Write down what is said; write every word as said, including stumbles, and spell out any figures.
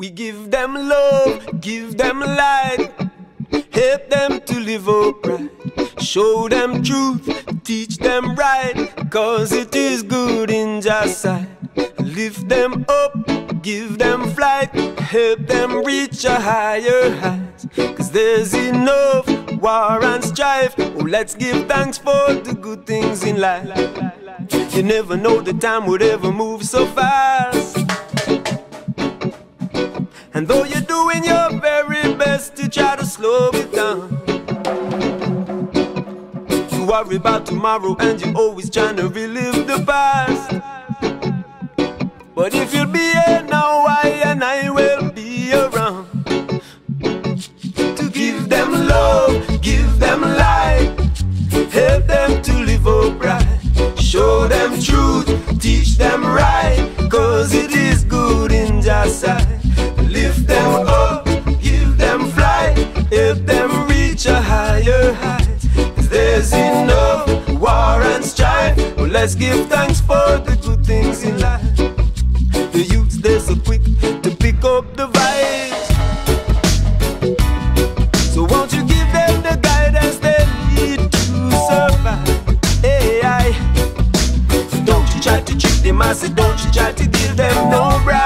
We give them love, give them light, help them to live upright, show them truth, teach them right, cause it is good in your sight. Lift them up, give them flight, help them reach a higher height, cause there's enough war and strife. Oh, let's give thanks for the good things in life. You never know the time would ever move so fast, and though you're doing your very best to try to slow it down, you worry about tomorrow and you're always trying to relive the past. But if you'll be here now, I and I will be around to give them love, give them light, help them to live upright, show them truth, teach them right, cause it is good in your sight. Lift them up, give them flight, help them reach a higher height, cause there's enough war and strife. Well, let's give thanks for the good things in life. The youths, they're so quick to pick up the vibes, so won't you give them the guidance they need to survive? Hey, I. Don't you try to trick them, I said don't you try to give them no bribe.